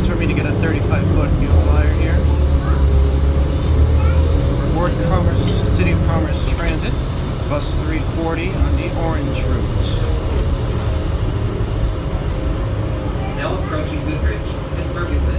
worse for me to get a 35-foot mule wire here. Board Commerce, City of Commerce Transit, bus 340 on the Orange route. Now approaching Woodbridge and Ferguson.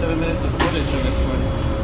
7 minutes of footage of this one.